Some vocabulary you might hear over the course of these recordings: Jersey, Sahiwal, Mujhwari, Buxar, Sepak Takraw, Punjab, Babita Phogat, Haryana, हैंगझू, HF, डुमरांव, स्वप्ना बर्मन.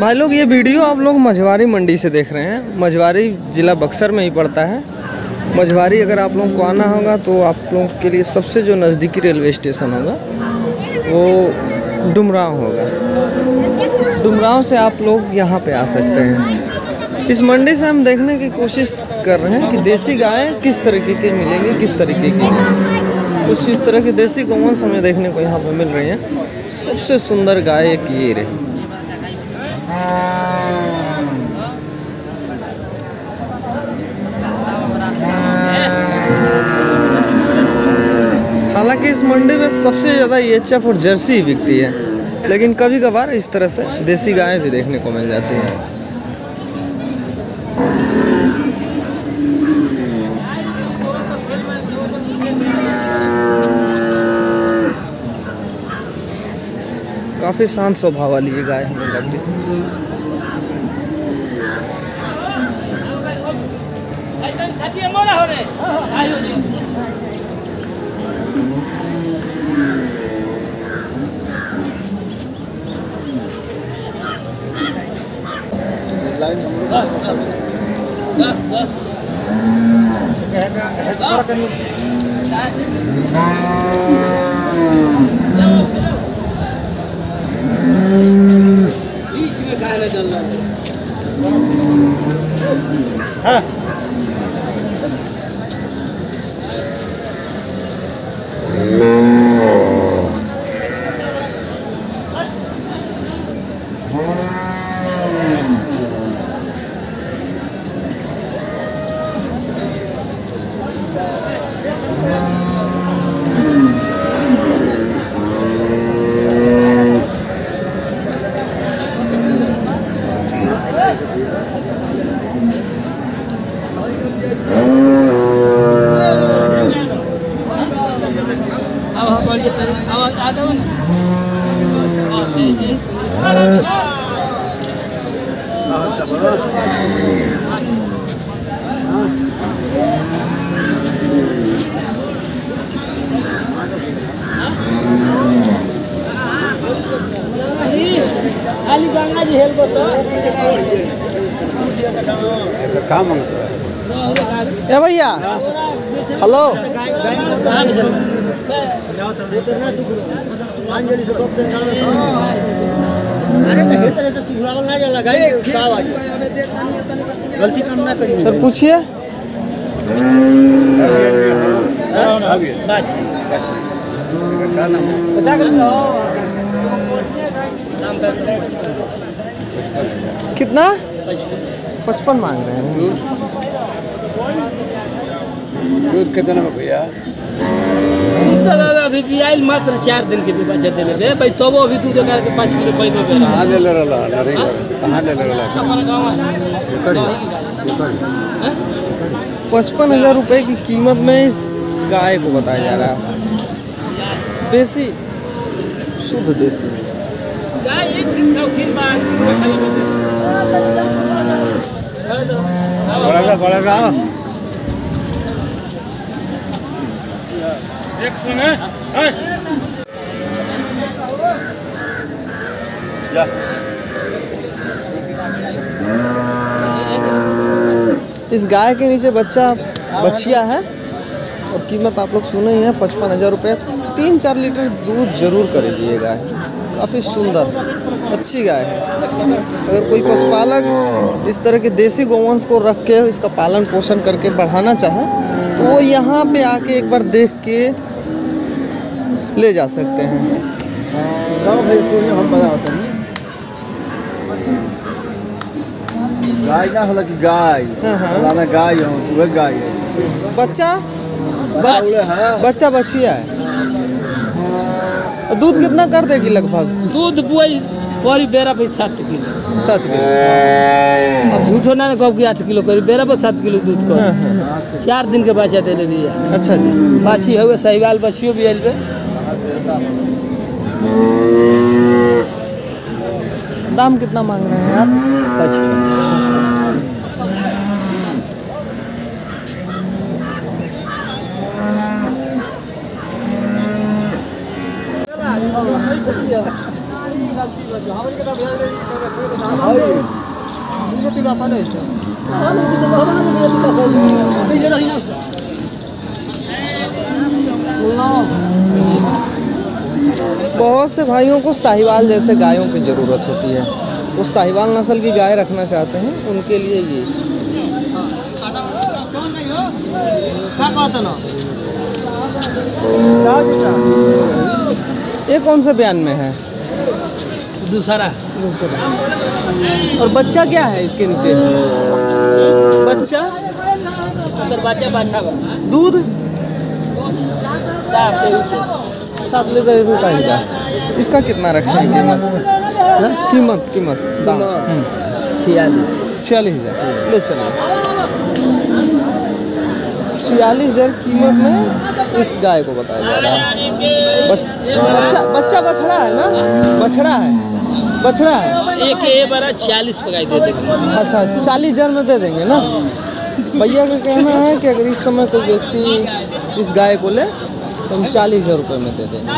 भाई लोग, ये वीडियो आप लोग मझवारी मंडी से देख रहे हैं। मझवारी ज़िला बक्सर में ही पड़ता है। मझवारी अगर आप लोगों को आना होगा तो आप लोगों के लिए सबसे जो नज़दीकी रेलवे स्टेशन होगा वो डुमरांव होगा। डुमरांव से आप लोग यहाँ पे आ सकते हैं। इस मंडी से हम देखने की कोशिश कर रहे हैं कि देसी गायें किस तरीके की मिलेंगी, किस तरीके की। कुछ इस तरह की देसी गोवंश हमें देखने को यहाँ पर मिल रही हैं। सबसे सुंदर गाय एक ये रही। हालांकि इस मंडी में सबसे ज़्यादा HF और जर्सी बिकती है, लेकिन कभी कभार इस तरह से देसी गायें भी देखने को मिल जाती हैं। काफ़ी शांत स्वभाव वाली ये गाय हमें लगती है। ए भैया, हेलो। सर पूछिए। कितना? 55 मांग रहे हैं। दूध कितना में भैया? दूध तो दादा अभी पियाल मात्र 4 दिन के भी बचे देने दे भाई। तबो अभी दूध का 5 किलो पैक हो गया। हां ले ले ला रे, कहां ले ले ला। हमारा गांव है। 55,000 रुपए की कीमत में इस गाय को बताया जा रहा है। देसी, शुद्ध देसी गाय। एक शौकीन बात खाली बता। बड़ा 100 में इस गाय के नीचे बच्चा बछिया है और कीमत आप लोग सुने ही है 55,000 रुपये। 3-4 लीटर दूध जरूर करेगी ये गाय। काफ़ी सुंदर अच्छी गाय है। अगर कोई पशुपालक इस तरह के देसी गोवंश को रख के इसका पालन पोषण करके बढ़ाना चाहे तो वो यहाँ पे आके एक बार देख के ले जा सकते हैं। गाय ना हालांकि गाय लाना गाय हो गाय बच्चा बच्चा बछिया है। दूध कितना कर देगी लगभग? दूध बुआई करीब बेरा पे 7 किलो। 7 किलो अब झूठो ना कब की 8 किलो करीब बेरा पर 7 किलो दूध कर। 4 दिन के बच्चा देने भी है। अच्छा जी। बाछी हुए साहिवाल बछियो भी आयल पे। दाम कितना मांग रहे हैं आप? 5 बहुत से भाइयों को साहिवाल जैसे गायों की ज़रूरत होती है, वो साहिवाल नस्ल की गाय रखना चाहते हैं, उनके लिए ये। ये कौन से बयान में है? दूसरा। और बच्चा क्या है इसके नीचे? बच्चा दूध साथ लेते हुए। इसका कितना रखें कीमत? कीमत दाम 46,000। ले चलिए, 46,000 कीमत में इस गाय को बताया जा रहा है। बच्चा बछड़ा है ना? बछड़ा है। एक बार 46 पे गाय दे देंगे। अच्छा, 40,000 में दे देंगे ना? भैया का कहना है कि अगर इस समय कोई व्यक्ति इस गाय को ले तो हम 40,000 रुपये में दे देंगे।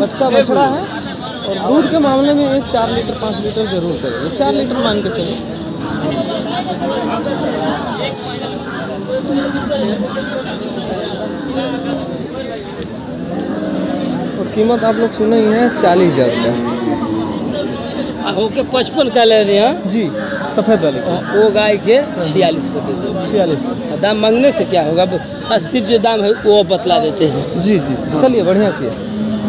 बच्चा बछड़ा है। और दूध के मामले में ये 4 लीटर 5 लीटर ज़रूर करेंगे, 4 लीटर मान के चलिए। और कीमत आप लोग सुना ही है 40,000 रुपये होके 55 का ले रहे हैं जी। सफ़ेद वाली वो गाय के 46 पे देते हैं। 46 दाम मांगने से क्या होगा, अस्थिर जो दाम है वो बतला देते हैं जी। जी हाँ। चलिए, बढ़िया किया।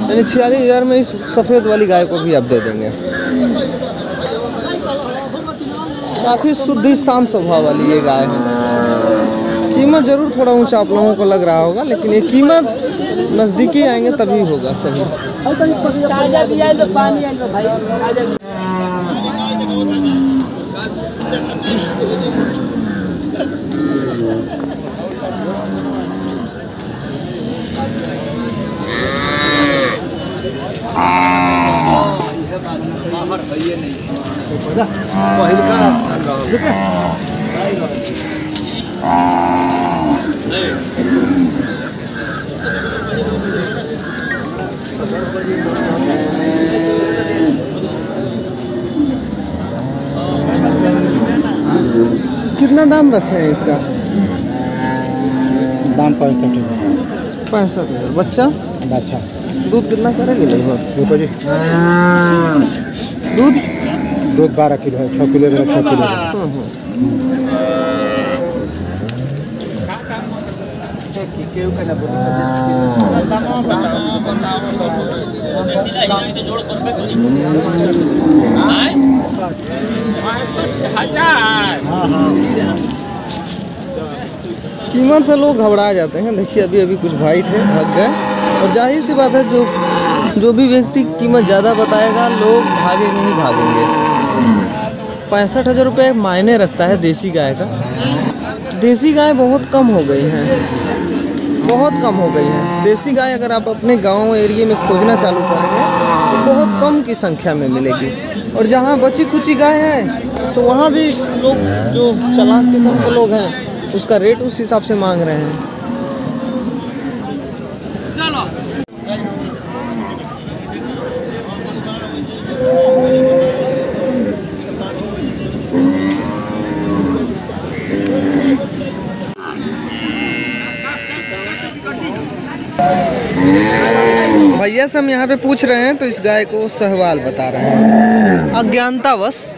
यानी 46,000 में इस सफ़ेद वाली गाय को भी आप दे देंगे। काफ़ी शुद्धि शांत स्वभाव वाली ये गाय है। कीमत ज़रूर थोड़ा ऊँचा आप लोगों को लग रहा होगा, लेकिन ये कीमत नज़दीकी आएंगे तभी होगा सही। कितना दाम रखे हैं इसका? दाम 65,000। बच्चा दूध कितना करेगी लगभग? दूध 12 किलो है। 6 किलो का 6 किलो। कीमत से लोग घबरा जाते हैं। देखिए, अभी कुछ भाई थे, भाग गए। और जाहिर सी बात है, जो भी व्यक्ति कीमत ज़्यादा बताएगा लोग भागेंगे ही भागेंगे। 65,000 रुपये मायने रखता है देसी गाय का। देसी गाय बहुत कम हो गई है, बहुत कम हो गई है। देसी गाय अगर आप अपने गांव एरिया में खोजना चालू करेंगे तो बहुत कम की संख्या में मिलेगी। और जहां बची खुची गाय है तो वहां भी लोग, जो चालाक किस्म के लोग हैं, उसका रेट उस हिसाब से मांग रहे हैं। चलो, भैया से हम यहाँ पे पूछ रहे हैं तो इस गाय को सहवाल बता रहे हैं, अज्ञानतावश।